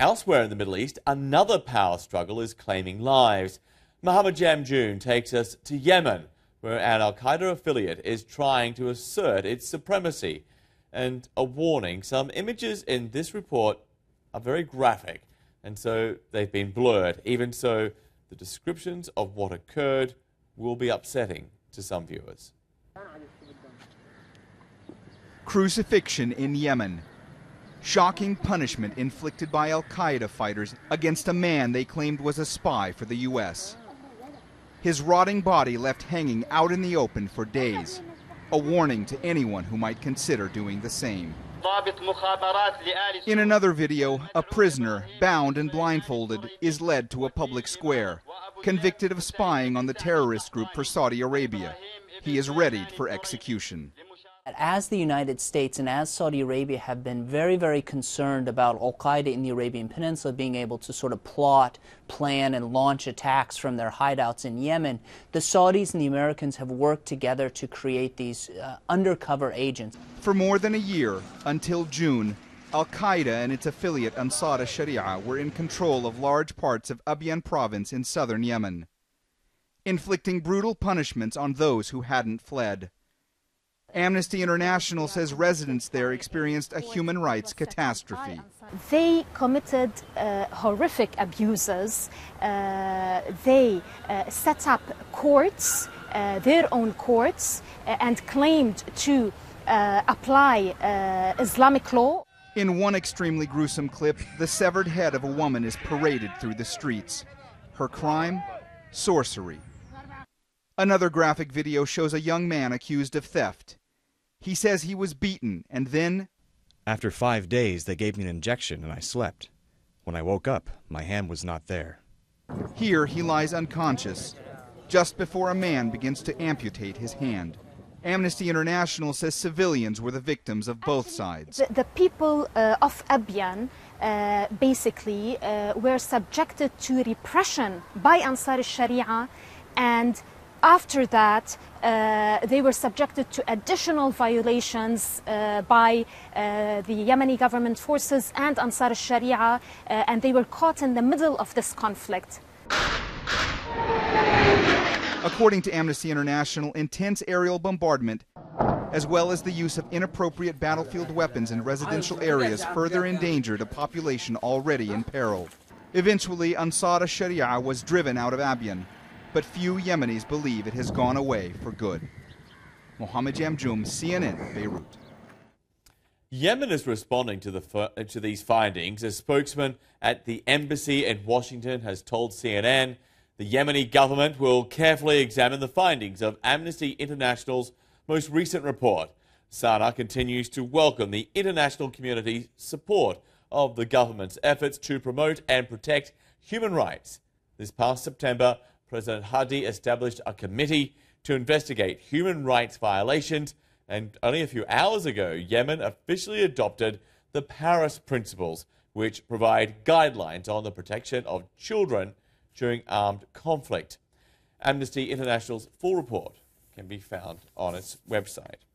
Elsewhere in the Middle East, another power struggle is claiming lives. Mohammed Jamjoon takes us to Yemen, where an Al Qaeda affiliate is trying to assert its supremacy. And a warning, some images in this report are very graphic, and so they've been blurred. Even so, the descriptions of what occurred will be upsetting to some viewers. Crucifixion in Yemen. Shocking punishment inflicted by Al-Qaeda fighters against a man they claimed was a spy for the U.S. His rotting body left hanging out in the open for days, a warning to anyone who might consider doing the same. In another video, a prisoner, bound and blindfolded, is led to a public square, convicted of spying on the terrorist group for Saudi Arabia. He is readied for execution. As the United States and as Saudi Arabia have been very, very concerned about Al Qaeda in the Arabian Peninsula being able to sort of plot, plan, and launch attacks from their hideouts in Yemen, the Saudis and the Americans have worked together to create these undercover agents. For more than a year, until June, Al Qaeda and its affiliate Ansar al-Sharia were in control of large parts of Abyan province in southern Yemen, inflicting brutal punishments on those who hadn't fled. Amnesty International says residents there experienced a human rights catastrophe. They committed horrific abuses. They set up courts, their own courts, and claimed to apply Islamic law. In one extremely gruesome clip, the severed head of a woman is paraded through the streets. Her crime? Sorcery. Another graphic video shows a young man accused of theft. He says he was beaten and then... After 5 days, they gave me an injection and I slept. When I woke up, my hand was not there. Here he lies unconscious, just before a man begins to amputate his hand. Amnesty International says civilians were the victims of both sides. The people of Abyan basically were subjected to repression by Ansar al-Sharia, and after that, they were subjected to additional violations by the Yemeni government forces and Ansar al-Sharia, and they were caught in the middle of this conflict. According to Amnesty International, intense aerial bombardment, as well as the use of inappropriate battlefield weapons in residential areas, further endangered a population already in peril. Eventually, Ansar al-Sharia was driven out of Abyan, but few Yemenis believe it has gone away for good. Mohammed Jamjoon, CNN, Beirut. Yemen is responding to these findings. A spokesman at the embassy in Washington has told CNN the Yemeni government will carefully examine the findings of Amnesty International's most recent report. Sana continues to welcome the international community's support of the government's efforts to promote and protect human rights. This past September, President Hadi established a committee to investigate human rights violations, and only a few hours ago, Yemen officially adopted the Paris Principles, which provide guidelines on the protection of children during armed conflict. Amnesty International's full report can be found on its website.